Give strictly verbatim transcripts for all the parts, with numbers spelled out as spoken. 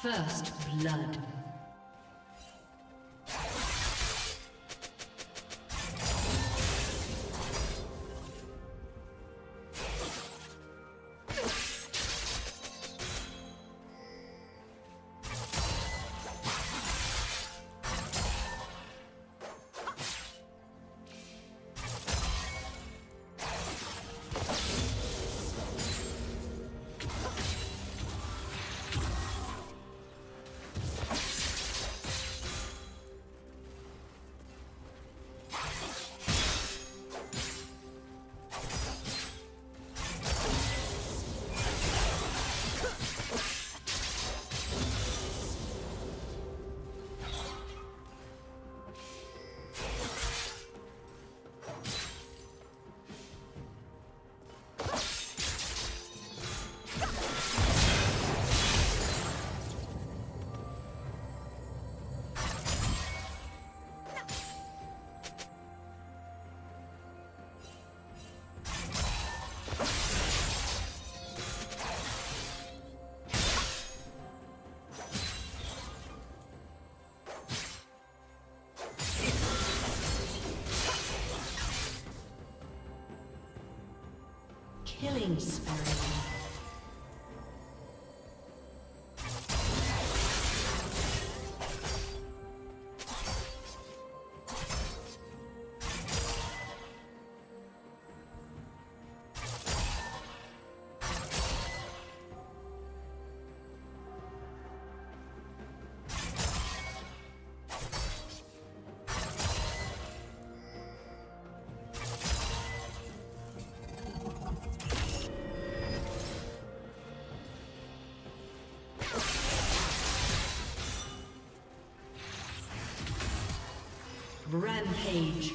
First blood. Killing spirit. Rampage.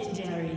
Legendary.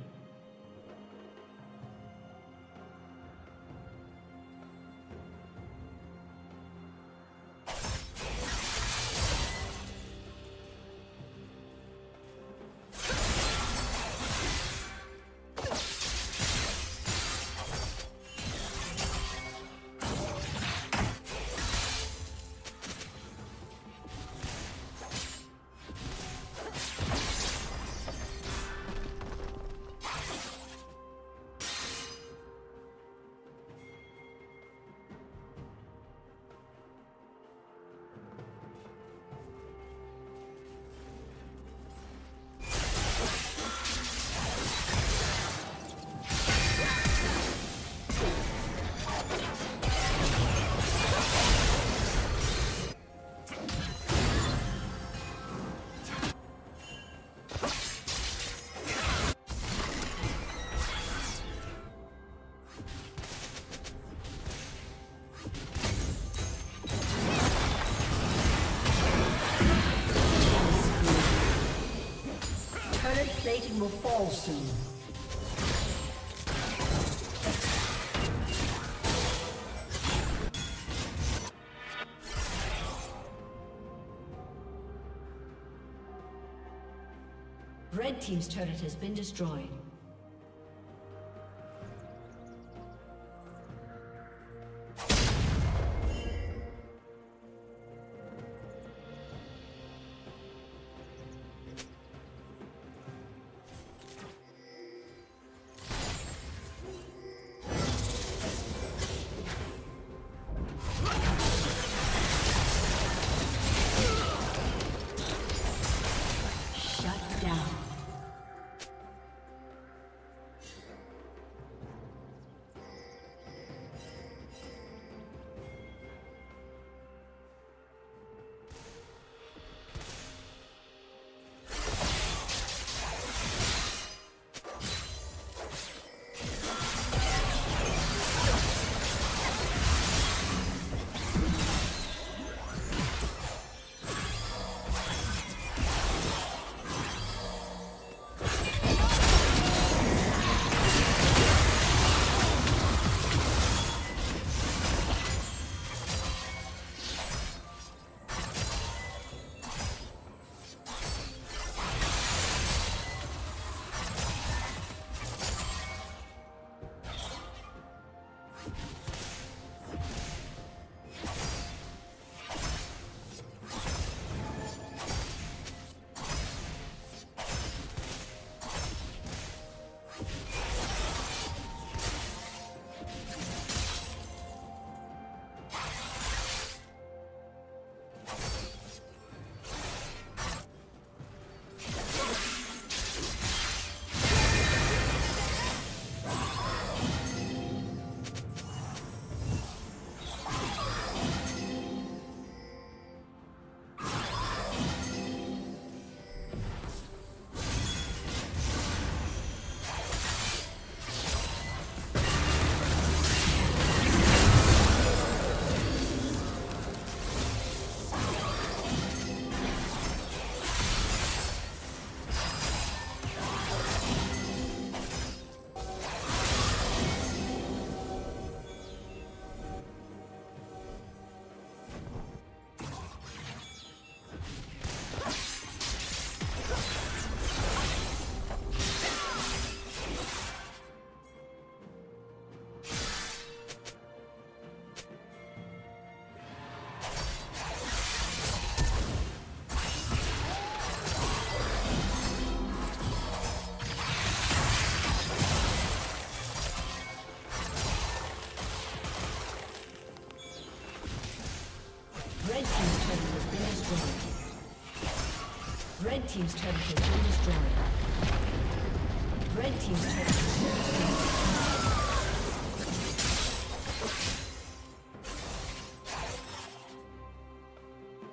Plating will fall soon. Red team's turret has been destroyed. destroyed. Red team's turret has been destroyed. Red team's turret has been destroyed.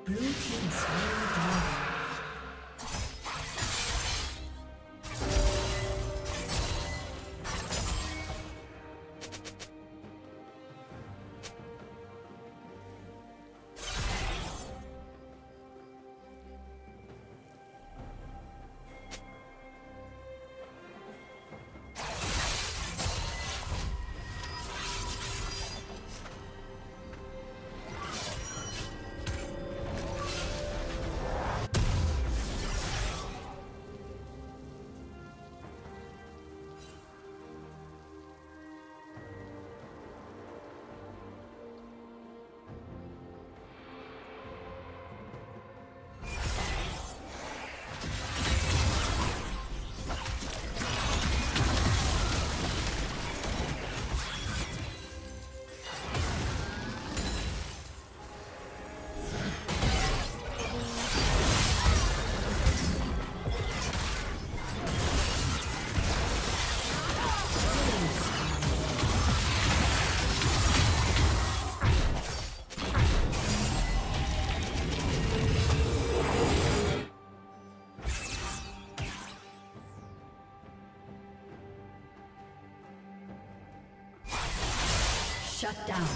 Blue team slain down. Shut down.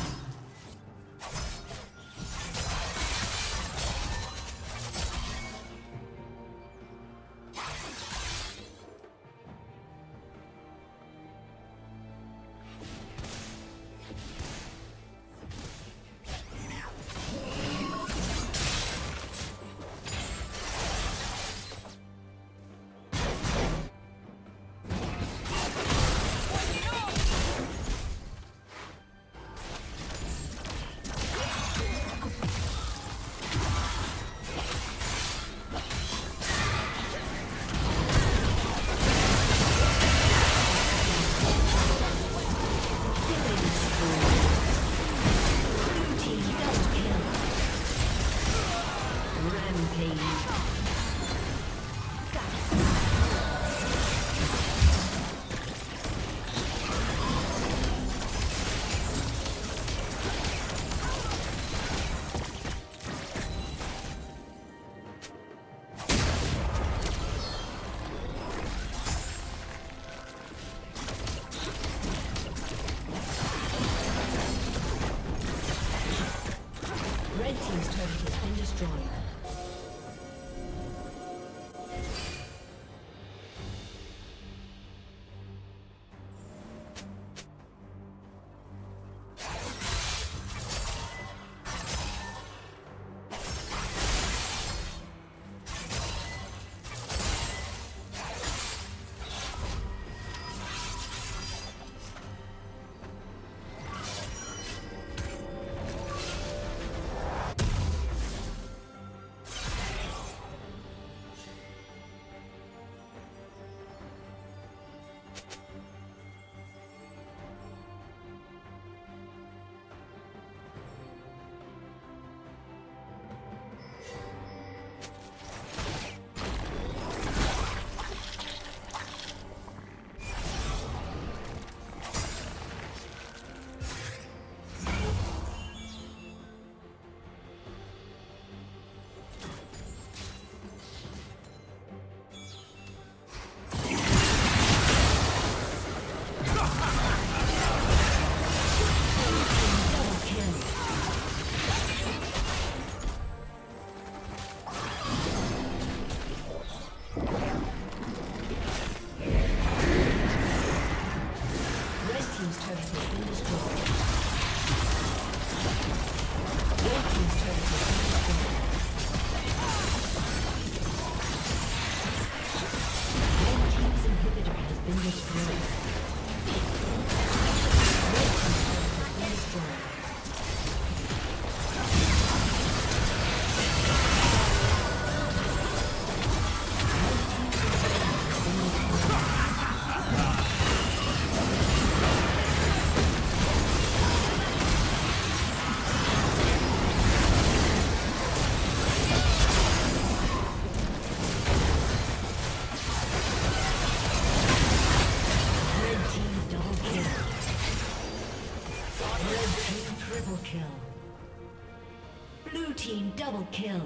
Double kill.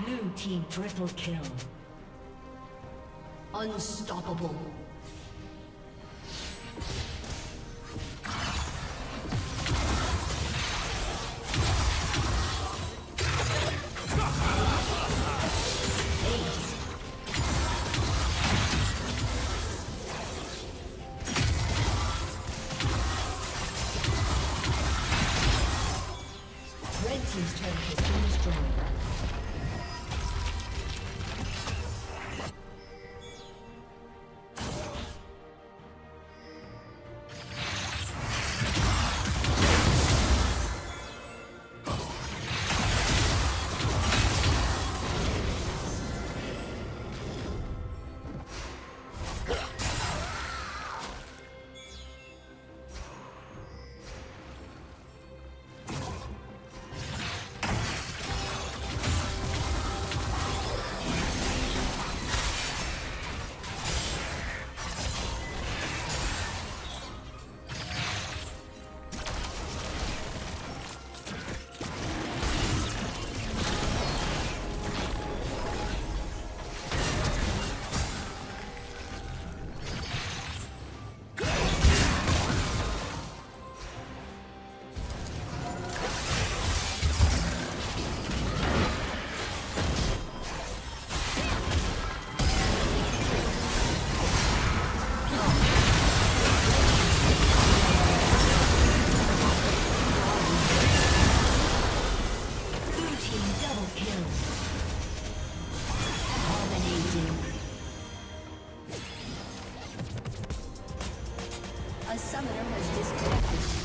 Blue team triple kill. Unstoppable. A summoner has disconnected.